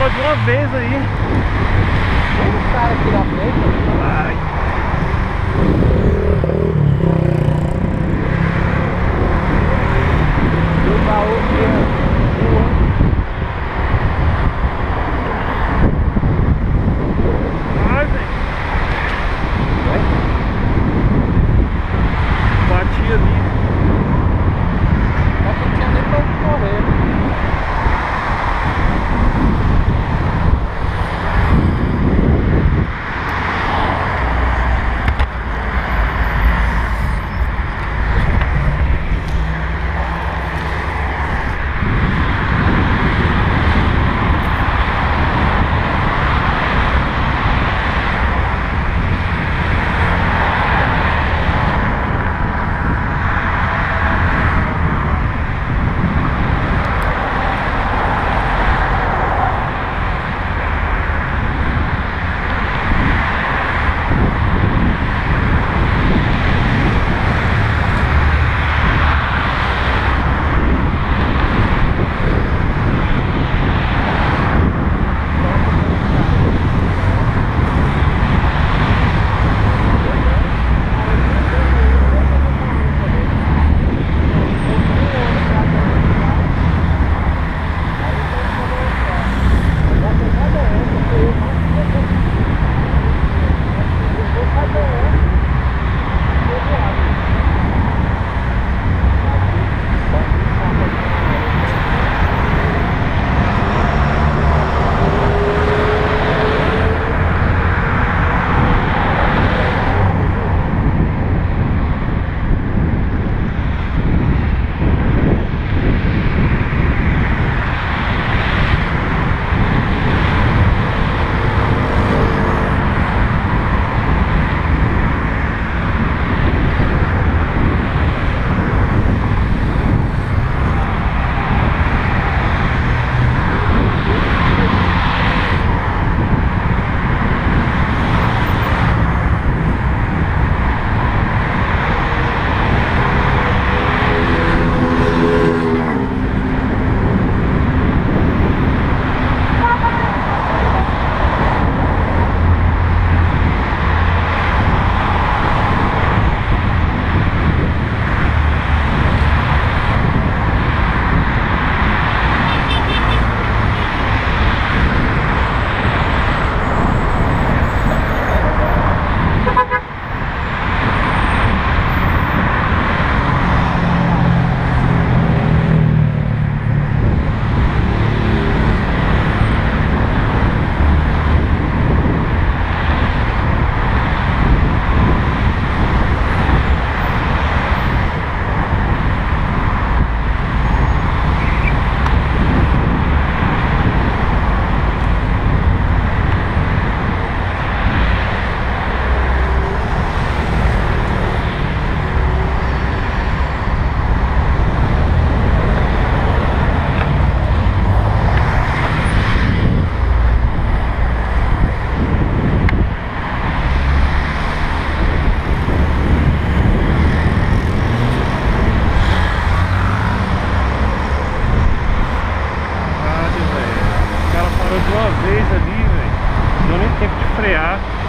parou de uma vez aí. Tem um cara aqui na frente. Vai. Uma vez ali, velho, não deu nem tempo de frear.